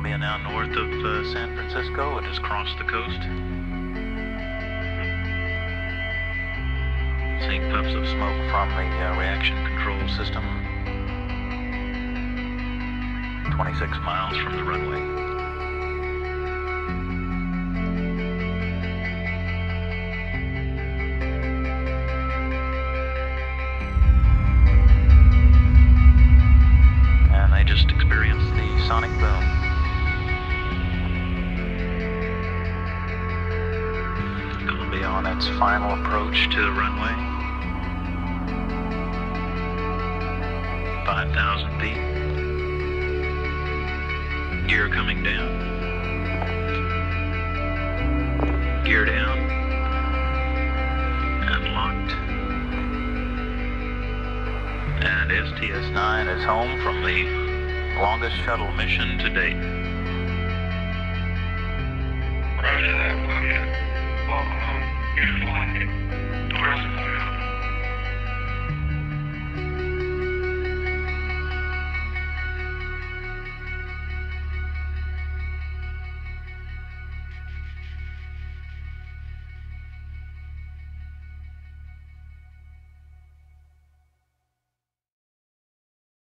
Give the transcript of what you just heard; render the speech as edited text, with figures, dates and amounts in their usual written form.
Columbia, now north of San Francisco. It has crossed the coast. Seeing puffs of smoke from the reaction control system. 26 miles from the runway. On its final approach to the runway, 5,000 feet, gear coming down, gear down, and locked, and STS-9 is home from the longest shuttle mission to date. Roger that, Columbia. Welcome home. Beautiful landing. The rest of the